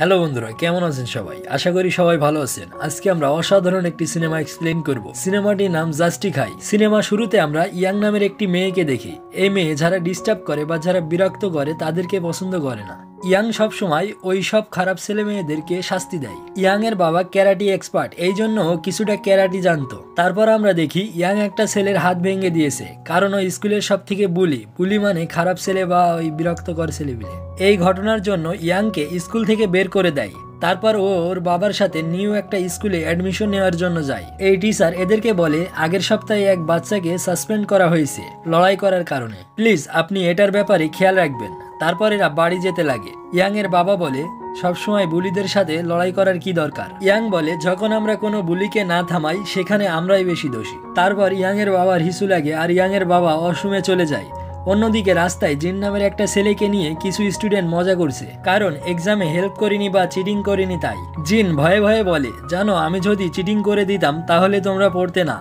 Hello बंधुरा केमन आছেন সবাই आशा करी सबाई ভালো আছেন। আজকে আমরা অসাধারণ একটি সিনেমা এক্সপ্লেইন করব। সিনেমাটির নাম জাস্টিক হাই। সিনেমা শুরুতে আমরা ইয়াং নামের একটি মেয়েকে দেখি। এই মেয়ে যারা ডিস্টার্ব করে বা যারা বিরক্ত করে তাদেরকে পছন্দ করে না। ইয়াং সব সময় ওই সব খারাপ ছেলে মেয়েদেরকে শাস্তি দেয়। ইয়াং এর বাবা ক্যারাটি এক্সপার্ট, এই জন্য কিছুটা ক্যারাটি জানতো। তারপর আমরা দেখি ইয়াং একটা ছেলের হাত ভেঙে দিয়েছে, কারণ ওই স্কুলের সব থেকে বুলি মানে খারাপ ছেলে বা ওই বিরক্তকর ছেলে মিলে। এই ঘটনার জন্য ইয়াংকে স্কুল থেকে বের করে দেয়। তারপর ওর বাবার সাথে নিউ একটা স্কুলে অ্যাডমিশন নেওয়ার জন্য যায়। এই টিচার এদেরকে বলে আগের সপ্তাহে এক বাচ্চাকে সাসপেন্ড করা হয়েছে লড়াই করার কারণে, প্লিজ আপনি এটার ব্যাপারে খেয়াল রাখবেন। তারপর এরা বাড়ি যেতে লাগে। ইয়াং এর বাবা বলে সবসময় বুলিদের সাথে লড়াই করার কি দরকার। ইয়াং বলে যখন আমরা কোনো বুলিকে না থামাই সেখানে আমরাই বেশি দোষী। তারপর ইয়াং এর বাবার হিসু লাগে আর ইয়াং এর বাবা অসমে চলে যায়। অন্যদিকে রাস্তায় জিন নামের একটা ছেলেকে নিয়ে কিছু স্টুডেন্ট মজা করছে, কারণ এক্সামে হেল্প করিনি বা চিটিং করিনি। তাই জিন ভয়ে ভয়ে বলে জানো আমি যদি চিটিং করে দিতাম তাহলে তোমরা পড়তে না,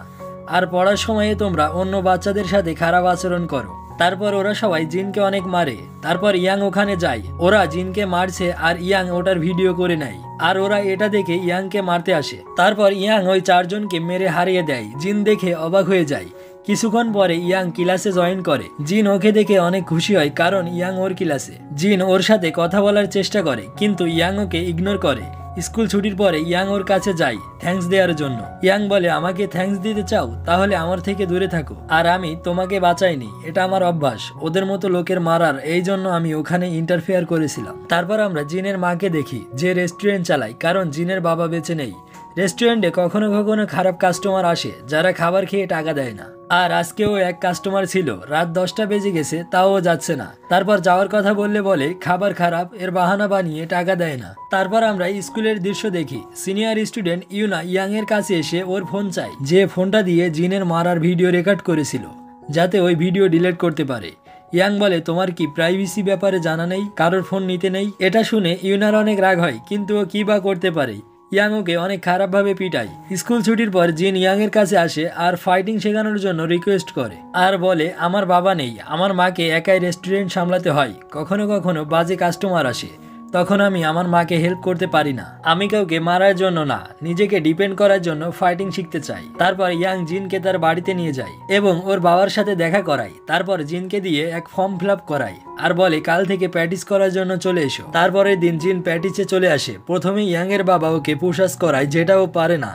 আর পড়ার সময়ে তোমরা অন্য বাচ্চাদের সাথে খারাপ আচরণ করো। তারপর ওরা সবাই জিনকে অনেক মারে। তারপর ইয়াং ওখানে যায়, ওরা জিনকে মারছে আর ইয়াং ওটার ভিডিও করে নেয়, আর ওরা এটা দেখে ইয়াংকে মারতে আসে। তারপর ইয়াং ওই চারজনকে মেরে হারিয়ে দেয়। জিন দেখে অবাক হয়ে যায়। কিছুক্ষণ পরে ইয়াং ক্লাসে জয়েন করে। জিন ওকে দেখে অনেক খুশি হয়, কারণ ইয়াং ওর ক্লাসে। জিন ওর সাথে কথা বলার চেষ্টা করে, কিন্তু ইয়াং ওকে ইগনোর করে। স্কুল ছুটির পরে ইয়াং ওর কাছে যায় থ্যাঙ্কস দেওয়ার জন্য। ইয়াং বলে আমাকে থ্যাঙ্কস দিতে চাও, তাহলে আমার থেকে দূরে থাকো, আর আমি তোমাকে বাঁচাইনি, এটা আমার অভ্যাস ওদের মতো লোকের মারার, এই জন্য আমি ওখানে ইন্টারফেয়ার করেছিলাম। তারপর আমরা জিনের মাকে দেখি যে রেস্টুরেন্ট চালায়, কারণ জিনের বাবা বেঁচে নেই। রেস্টুরেন্টে কখনো কখনো খারাপ কাস্টমার আসে যারা খাবার খেয়ে টাকা দেয় না, আর আজকেও এক কাস্টমার ছিল। রাত 10টা বেজে গেছে তাও যাচ্ছে না। তারপর যাওয়ার কথা বললে বলে খাবার খারাপ এর বাহানা বানিয়ে টাকা দেয় না। তারপর আমরা স্কুলের দৃশ্য দেখি। সিনিয়র স্টুডেন্ট ইউনা ইয়াং এর কাছে এসে ওর ফোন চাই, যে ফোনটা দিয়ে জিনের মারার ভিডিও রেকর্ড করেছিল যাতে ওই ভিডিও ডিলিট করতে পারে। ইয়াং বলে তোমার কি প্রাইভেসি ব্যাপারে জানা নেই, কারোর ফোন নিতে নেই। এটা শুনে ইউনার অনেক রাগ হয়, কিন্তু ও কি বা করতে পারে। ইয়াং ওকে অনেক খারাপভাবে পিটায়। স্কুল ছুটির পর জিন ইয়াং এর কাছে আসে আর ফাইটিং শেখানোর জন্য রিকোয়েস্ট করে, আর বলে আমার বাবা নেই, আমার মাকে একাই রেস্টুরেন্ট সামলাতে হয়, কখনো কখনো বাজে কাস্টমার আসে, তখন আমি আমার মাকে হেল্প করতে পারি না। আমি কাউকে মারার জন্য না, নিজেকে ডিপেন্ড করার জন্য ফাইটিং শিখতে চাই। তারপর ইয়াং জিনকে তার বাড়িতে নিয়ে যায় এবং ওর বাবার সাথে দেখা করায়। তারপর জিনকে দিয়ে এক ফর্ম ফিল আপ করায় আর বলে কাল থেকে প্র্যাকটিস করার জন্য চলে এসো। তারপরের দিন জিন প্র্যাকটিসে চলে আসে। প্রথমে ইয়াং এর বাবা ওকে পুশ আপ করায়, যেটা ও পারে না।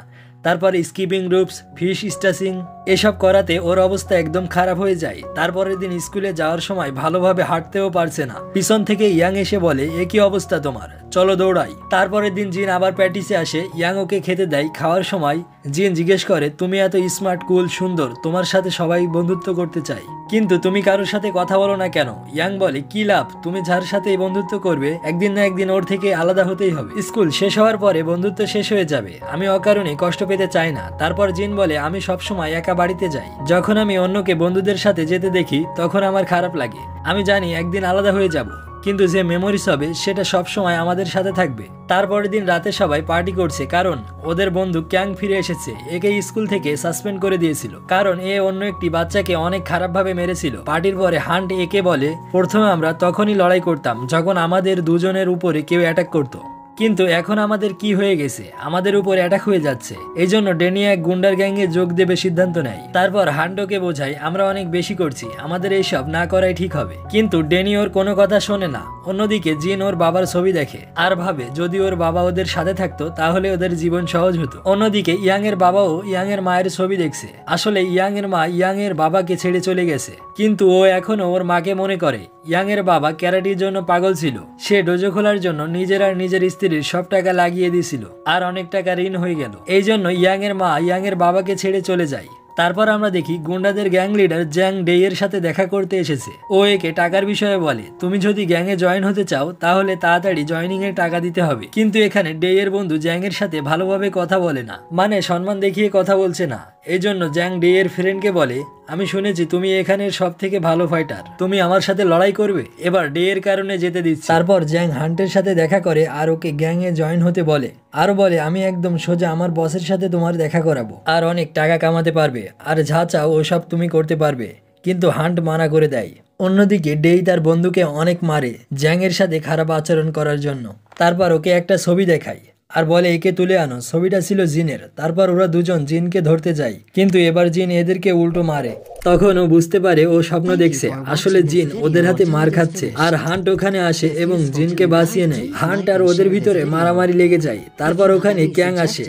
তারপর স্কিপিং রুপস, ফিশ স্ট্যাচিং এসব করাতে ওর অবস্থা একদম খারাপ হয়ে যায়। তারপরের দিন স্কুলে যাওয়ার সময় ভালোভাবে হাঁটতেও পারছে না। পিছন থেকে ইয়াং এসে বলে এ কি অবস্থা তোমার, চলো দৌড়াই। তারপরের দিন জিন আবার প্র্যাকটিসে আসে। ইয়াং ওকে খেতে দেয়। খাওয়ার সময় জিন জিজ্ঞেস করে তুমি এত স্মার্ট, কুল, সুন্দর, তোমার সাথে সবাই বন্ধুত্ব করতে চাই, কিন্তু তুমি কারোর সাথে কথা বলো না কেন। ইয়াং বলে কি লাভ, তুমি যার সাথে বন্ধুত্ব করবে একদিন না একদিন ওর থেকে আলাদা হতেই হবে, স্কুল শেষ হওয়ার পরে বন্ধুত্ব শেষ হয়ে যাবে, আমি অকারণে কষ্ট পেতে চাই না। তারপর জিন বলে আমি সবসময় একা বাড়িতে যাই, যখন আমি অন্যকে বন্ধুদের সাথে যেতে দেখি তখন আমার খারাপ লাগে, আমি জানি একদিন আলাদা হয়ে যাব, কিন্তু যে মেমোরিজ হবে সেটা সবসময় আমাদের সাথে থাকবে। তারপরের দিন রাতে সবাই পার্টি করছে, কারণ ওদের বন্ধু ক্যাং ফিরে এসেছে। একে স্কুল থেকে সাসপেন্ড করে দিয়েছিল, কারণ এ অন্য একটি বাচ্চাকে অনেক খারাপভাবে মেরেছিল। পার্টির পরে হান্ট একে বলে প্রথমে আমরা তখনই লড়াই করতাম যখন আমাদের দুজনের উপরে কেউ অ্যাটাক করতো, কিন্তু এখন আমাদের কি হয়ে গেছে, আমাদের উপর অ্যাটাক হয়ে যাচ্ছে, এই জন্য ডেনিয়া এক গুন্ডার গ্যাংয়ে যোগ দেবে সিদ্ধান্ত নেয়। তারপর হান্ডোকে বোঝায় আমরা অনেক বেশি করছি, আমাদের এইসব না করাই ঠিক হবে, কিন্তু ডেনি ওর কোনো কথা শোনে না। অন্যদিকে জিন ওর বাবার ছবি দেখে আর ভাবে যদি ওর বাবা ওদের সাথে থাকতো তাহলে ওদের জীবন সহজ হতো। অন্যদিকে ইয়াং এর বাবাও ইয়াং এর মায়ের ছবি দেখছে। আসলে ইয়াং এর মা ইয়াং এর বাবাকে ছেড়ে চলে গেছে, কিন্তু ও এখনো ওর মাকে মনে করে। ইয়াং এর বাবা ক্যারাটির জন্য পাগল ছিল, সে ডোজো খোলার জন্য নিজের আর নিজের স্ত্রীর সব টাকা লাগিয়ে দিয়েছিল আর অনেক টাকা ঋণ হয়ে গেল, এই জন্য ইয়াং এর মা ইয়াং এর বাবাকে ছেড়ে চলে যায়। তারপর আমরা দেখি গুন্ডাদের গ্যাং লিডার জ্যাং ডে এর সাথে দেখা করতে এসেছে। ও একে টাকার বিষয়ে বলে তুমি যদি গ্যাং এ জয়েন হতে চাও তাহলে তাড়াতাড়ি জয়েনিং এর টাকা দিতে হবে, কিন্তু এখানে ডে এর বন্ধু জ্যাং এর সাথে ভালোভাবে কথা বলে না, মানে সম্মান দেখিয়ে কথা বলছে না, এই জন্য জ্যাং ডে এর ফ্রেন্ডকে বলে আমি শুনেছি তুমি এখানের সব থেকে ভালো ফাইটার, তুমি আমার সাথে লড়াই করবে, এবার ডে এর কারণে যেতে দিচ্ছি। তারপর জ্যাং হান্টের সাথে দেখা করে আর ওকে গ্যাং এ জয়েন হতে বলে, আর বলে আমি একদম সোজা আমার বসের সাথে তোমার দেখা করাবো, আর অনেক টাকা কামাতে পারবে, আর যা চাও ওসব তুমি করতে পারবে, কিন্তু হান্ট মানা করে দেয়। অন্যদিকে ডেই তার বন্ধুকে অনেক মারে জ্যাংয়ের সাথে খারাপ আচরণ করার জন্য। তারপর ওকে একটা ছবি দেখায় আর বলে একে তুলে আনো। ছবিটা ছিল জিনের। তারপর ওরা দুজন জিনকে ধরতে যায়, কিন্তু এবার জিন এদেরকে উল্টো মারে। তখন ও বুঝতে পারে ও স্বপ্ন দেখছে, আসলে জিন ওদের হাতে মার খাচ্ছে। আর হান্ট ওখানে আসে এবং জিনকে বাঁচিয়ে নেয়। হান্ট আর ওদের ভিতরে মারামারি লেগে যায়। তারপর ওখানে ক্যাং আসে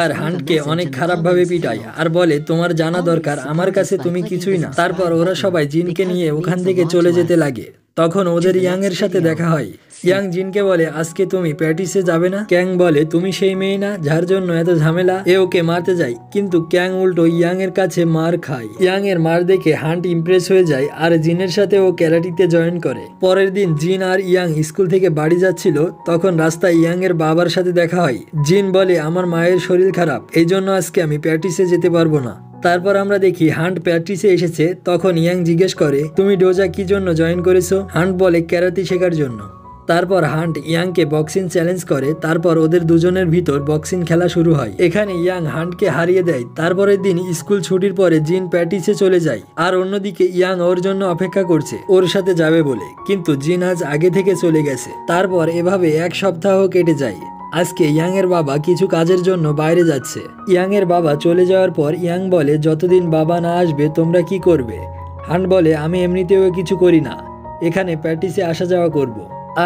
আর হান্টকে অনেক খারাপভাবে পিটায় আর বলে তোমার জানা দরকার, আমার কাছে তুমি কিছুই না। তারপর ওরা সবাই জিনকে নিয়ে ওখান থেকে চলে যেতে লাগে। তখন ওদের ইয়াং এর সাথে দেখা হয়। ইয়াং জিনকে বলে আজকে তুমি প্র্যাকটিসে যাবে না। ক্যাং বলে তুমি সেই মেয়ে না যার জন্য এত ঝামেলা। এ ওকে মারতে যায়, কিন্তু ক্যাং উল্টো ইয়াং এর কাছে মার খায়। ইয়াং এর মার দেখে হান্ট ইমপ্রেস হয়ে যায় আর জিনের সাথে ও ক্যারাটিতে জয়েন করে। পরের দিন জিন আর ইয়াং স্কুল থেকে বাড়ি যাচ্ছিল, তখন রাস্তায় ইয়াং এর বাবার সাথে দেখা হয়। জিন বলে আমার মায়ের শরীর খারাপ, এই জন্য আজকে আমি প্র্যাকটিসে যেতে পারবো না। তারপর আমরা দেখি হান্ট প্র্যাকটিসে এসেছে। তখন ইয়াং জিজ্ঞেস করে তুমি ডোজা কি জন্য জয়েন করেছো? হান্ট বলে ক্যারাতি শেখার জন্য। তারপর হান্ট ইয়াংকে বক্সিং চ্যালেঞ্জ করে। তারপর ওদের দুজনের ভিতর বক্সিং খেলা শুরু হয়। এখানে ইয়াং হান্টকে হারিয়ে দেয়। তারপরের দিন স্কুল ছুটির পরে জিন প্র্যাকটিসে চলে যায় আর অন্যদিকে ইয়াং ওর জন্য অপেক্ষা করছে, ওর সাথে যাবে বলে, কিন্তু জিন আজ আগে থেকে চলে গেছে। তারপর এভাবে এক সপ্তাহ কেটে যায়। আজকে ইয়াং এর বাবা কিছু কাজের জন্য বাইরে যাচ্ছে। ইয়াং এর বাবা চলে যাওয়ার পর ইয়াং বলে যতদিন বাবা না আসবে তোমরা কি করবে? হান্ট বলে আমি এমনিতেও কিছু করি না, এখানে প্র্যাকটিসে আসা যাওয়া করব।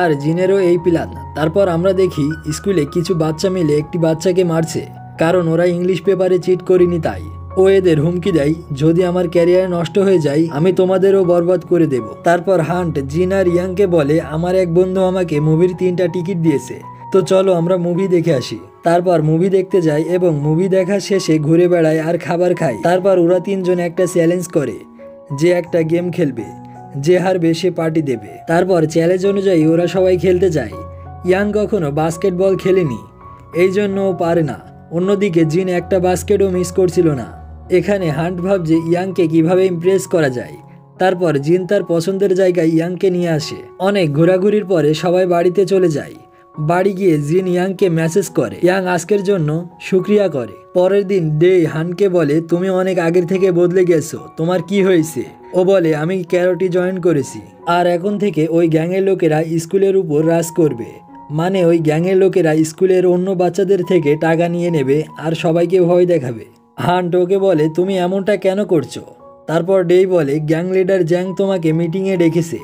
আর জিনেরও এই প্ল্যান। তারপর আমরা দেখি স্কুলে কিছু বাচ্চা মিলে একটি বাচ্চাকে মারছে, কারণ ওরা ইংলিশ পেপারে চিট করেনি। তাই ও এদের হুমকি দেয়, যদি আমার ক্যারিয়ার নষ্ট হয়ে যায় আমি তোমাদেরও বরবাদ করে দেব। তারপর হান্ট জিন আর ইয়াংকে বলে আমার এক বন্ধু আমাকে মুভির 3টা টিকিট দিয়েছে, তো চলো আমরা মুভি দেখে আসি। তারপর মুভি দেখতে যায় এবং মুভি দেখা শেষে ঘুরে বেড়ায় আর খাবার খায়। তারপর ওরা তিনজন একটা চ্যালেঞ্জ করে যে একটা গেম খেলবে, যে হারবে সে পার্টি দেবে। তারপর চ্যালেঞ্জ অনুযায়ী ওরা সবাই খেলতে যায়। ইয়াং কখনো বাস্কেটবল খেলেনি, এই জন্য ও পারে না। অন্যদিকে জিন একটা বাস্কেটও মিস করছিল না। এখানে হান্ট ভাবছে ইয়াংকে কিভাবে ইমপ্রেস করা যায়। তারপর জিন তার পছন্দের জায়গায় ইয়াংকে নিয়ে আসে। অনেক ঘোরাঘুরির পরে সবাই বাড়িতে চলে যায়। বাড়ি গিয়ে জিন ইয়াংকে মেসেজ করে, ইয়াং আজকের জন্য শুকরিয়া করে। পরের দিন ডে হানকে বলে তুমি অনেক আগের থেকে বদলে গেছো, তোমার কি হয়েছে? ও বলে আমি ক্যারোটি জয়েন করেছি, আর এখন থেকে ওই গ্যাংয়ের লোকেরা স্কুলের উপর রাজ করবে। মানে ওই গ্যাংয়ের লোকেরা স্কুলের অন্য বাচ্চাদের থেকে টাকা নিয়ে নেবে আর সবাইকে ভয় দেখাবে। হান্ট ওকে বলে তুমি এমনটা কেন করছো? তারপর ডে বলে গ্যাং লিডার জ্যাং তোমাকে মিটিংয়ে ডেকেছে,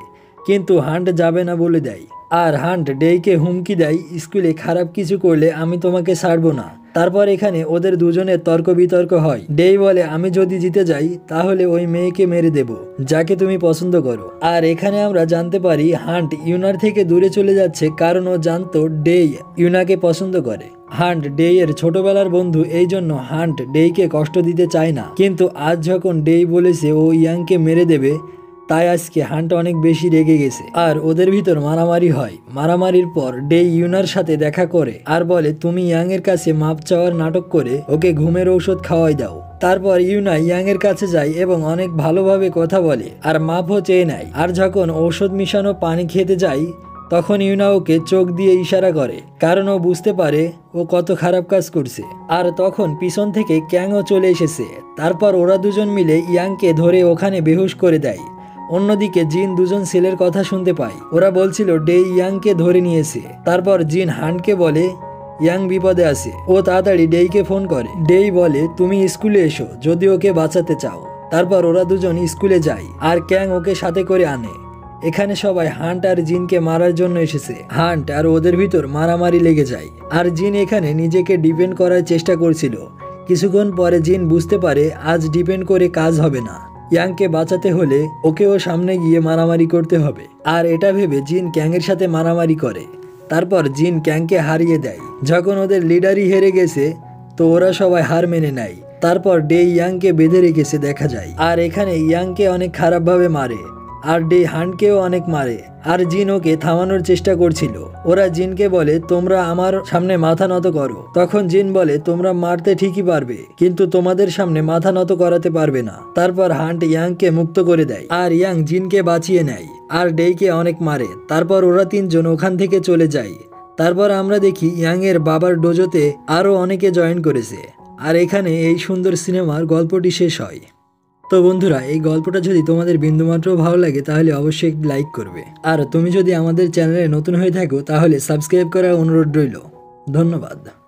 কিন্তু হান্ট যাবে না বলে দেয়। আর হান্ট ডেইকে হুমকি দেয় স্কুলে খারাপ কিছু করলে আমি তোমাকে ছাড়বো না। তারপর এখানে ওদের দুজনের তর্ক বিতর্ক হয়। ডেই বলে আমি যদি জিতে যাই তাহলে ওই মেয়েকে মেরে দেব যাকে তুমি পছন্দ করো। আর এখানে আমরা জানতে পারি হান্ট ইউনার থেকে দূরে চলে যাচ্ছে, কারণ ও জানতো ডেই ইউনাকে পছন্দ করে। হান্ট ডেই এর ছোটবেলার বন্ধু, এই জন্য হান্ট ডেইকে কষ্ট দিতে চায় না। কিন্তু আজ যখন ডেই বলেছে ও ইয়াংকে মেরে দেবে, তাই আজকে হান্ট অনেক বেশি রেগে গেছে। আর ওদের ভিতর মারামারি হয়। মারামারির পর ডে ইউনার সাথে দেখা করে আর বলে তুমি ইয়াং এর কাছে মাপ চাওয়ার নাটক করে ওকে ঘুমের ঔষধ খাওয়াই দাও। তারপর ইউনা ইয়াং এর কাছে যায় এবং অনেক ভালোভাবে কথা বলে আর মাপও চেয়ে নেয়। আর যখন ঔষধ মিশানো পানি খেতে যায় তখন ইউনা ওকে চোখ দিয়ে ইশারা করে, কারণ ও বুঝতে পারে ও কত খারাপ কাজ করছে। আর তখন পিছন থেকে ক্যাংও চলে এসেছে। তারপর ওরা দুজন মিলে ইয়াংকে ধরে ওখানে বেহুশ করে দেয়। অন্যদিকে জিন দুজন ছেলের কথা শুনতে পায়, ওরা বলছিল ডে ইয়াংকে ধরে নিয়েছে। তারপর জিন হান্টকে বলে ইয়াং বিপদে আছে। ও তাড়াতাড়ি ডেইকে ফোন করে। ডেই বলে তুমি স্কুলে এসো যদি ওকে বাঁচাতে চাও। তারপর ওরা দুজন স্কুলে যায় আর ক্যাং ওকে সাথে করে আনে। এখানে সবাই হান্ট আর জিনকে মারার জন্য এসেছে। হান্ট আর ওদের ভিতর মারামারি লেগে যায় আর জিন এখানে নিজেকে ডিপেন্ড করার চেষ্টা করছিল। কিছুক্ষণ পরে জিন বুঝতে পারে আজ ডিপেন্ড করে কাজ হবে না, ইয়াংকে বাঁচাতে হলে ওকে ও সামনে গিয়ে মারামারি করতে হবে। আর এটা ভেবে জিন ক্যাংয়ের সাথে মারামারি করে। তারপর জিন ক্যাংকে হারিয়ে দেয়। যখন ওদের লিডারই হেরে গেছে তো ওরা সবাই হার মেনে নেয়। তারপর ডে ইয়াংকে বেঁধে রেখেছে দেখা যায়। আর এখানে ইয়াংকে অনেক খারাপভাবে মারে আর ডে হান্টকেও অনেক মারে। আর জিন ওকে থামানোর চেষ্টা করছিল। ওরা জিনকে বলে তোমরা আমার সামনে মাথা নত করো। তখন জিন বলে তোমরা মারতে ঠিকই পারবে, কিন্তু তোমাদের সামনে মাথা নত করাতে পারবে না। তারপর হান্ট ইয়াংকে মুক্ত করে দেয় আর ইয়াং জিনকে বাঁচিয়ে নেয় আর ডেইকে অনেক মারে। তারপর ওরা তিনজন ওখান থেকে চলে যায়। তারপর আমরা দেখি ইয়াং এর বাবার ডোজোতে আরও অনেকে জয়েন করেছে। আর এখানে এই সুন্দর সিনেমার গল্পটি শেষ হয়। तो बंधुरा ये गल्पटा जदि तुम्हारे बिंदुमात्रो भालो लागे ताहले अवश्य एक लाइक करबे और तुमी जदि आमादेर चैनेले नतून हये थाको ताहले सबस्क्राइब करार अनुरोध रइल। धन्यवाद।